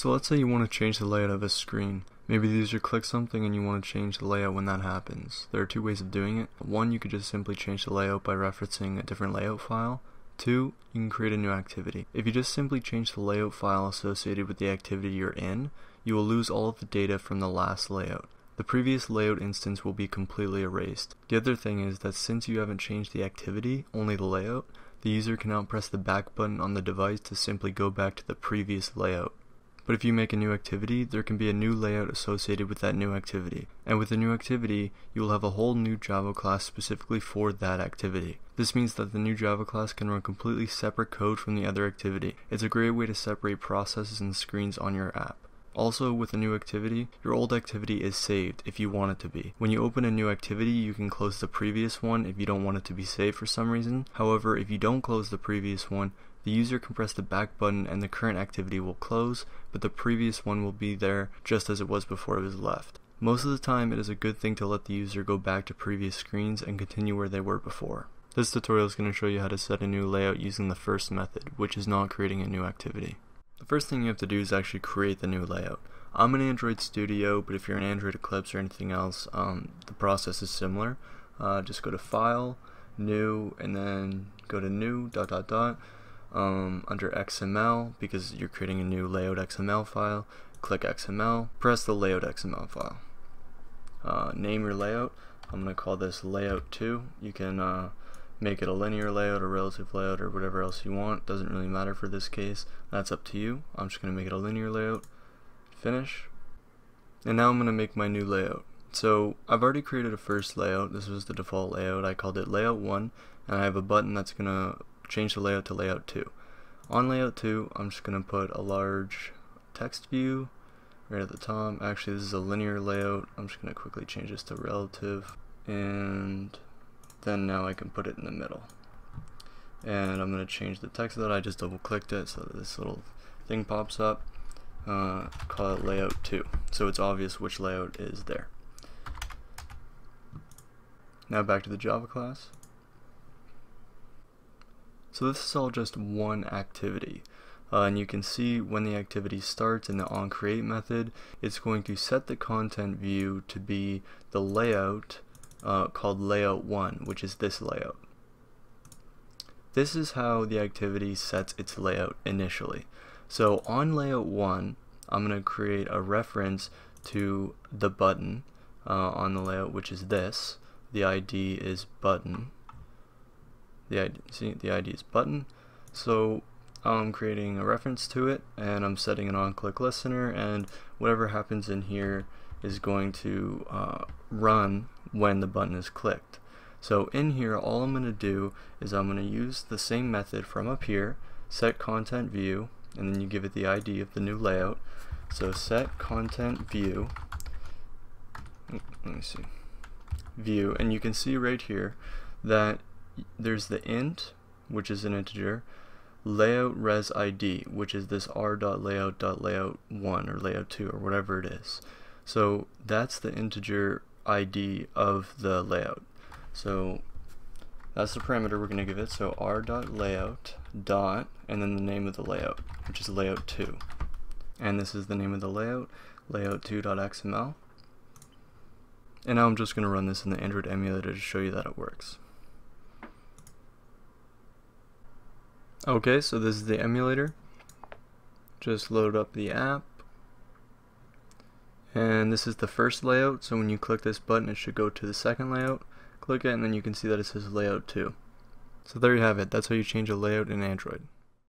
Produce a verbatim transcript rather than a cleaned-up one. So let's say you want to change the layout of a screen. Maybe the user clicks something and you want to change the layout when that happens. There are two ways of doing it. One, you could just simply change the layout by referencing a different layout file. Two, you can create a new activity. If you just simply change the layout file associated with the activity you're in, you will lose all of the data from the last layout. The previous layout instance will be completely erased. The other thing is that since you haven't changed the activity, only the layout, the user can now press the back button on the device to simply go back to the previous layout. But if you make a new activity, there can be a new layout associated with that new activity. And with the new activity, you will have a whole new Java class specifically for that activity. This means that the new Java class can run completely separate code from the other activity. It's a great way to separate processes and screens on your app. Also, with a new activity, your old activity is saved if you want it to be. When you open a new activity, you can close the previous one if you don't want it to be saved for some reason. However, if you don't close the previous one, the user can press the back button and the current activity will close, but the previous one will be there just as it was before it was left. Most of the time, it is a good thing to let the user go back to previous screens and continue where they were before. This tutorial is going to show you how to set a new layout using the first method, which is not creating a new activity. The first thing you have to do is actually create the new layout. I'm in Android Studio, but if you're in Android Eclipse or anything else, um, the process is similar. Uh, just go to File, New, and then go to New, dot dot dot, um, under X M L, because you're creating a new layout X M L file, click X M L, press the layout X M L file. Uh, name your layout. I'm going to call this Layout two. You can uh, make it a linear layout, a relative layout, or whatever else you want. Doesn't really matter for this case. That's up to you. I'm just going to make it a linear layout. Finish. And now I'm going to make my new layout. So I've already created a first layout. This was the default layout. I called it layout one, and I have a button that's going to change the layout to layout two. On layout two, I'm just going to put a large text view right at the top. Actually, this is a linear layout. I'm just going to quickly change this to relative, and then now I can put it in the middle. And I'm going to change the text of that. I just double clicked it so that this little thing pops up. Uh, call it layout two, so it's obvious which layout is there. Now back to the Java class. So this is all just one activity. Uh, and you can see when the activity starts in the onCreate method, it's going to set the content view to be the layout Uh, called layout one, which is this layout. This is how the activity sets its layout initially. So on layout one, I'm going to create a reference to the button uh, on the layout, which is this. The I D is button. The I D, see, the I D is button. So I'm creating a reference to it, and I'm setting an on-click listener, and whatever happens in here is going to uh, run when the button is clicked. So in here, all I'm going to do is I'm going to use the same method from up here, setContentView, and then you give it the I D of the new layout. So setContentView, let me see, view, and you can see right here that there's the int, which is an integer, layoutResId, which is this R dot layout dot layout one or layout two or whatever it is. So that's the integer I D of the layout. So that's the parameter we're going to give it. So r.layout dot and then the name of the layout, which is layout two. And this is the name of the layout, layout two dot x m l. And now I'm just going to run this in the Android emulator to show you that it works. Okay, so this is the emulator. Just load up the app. And this is the first layout, so when you click this button, it should go to the second layout. Click it, and then you can see that it says layout two. So there you have it. That's how you change a layout in Android.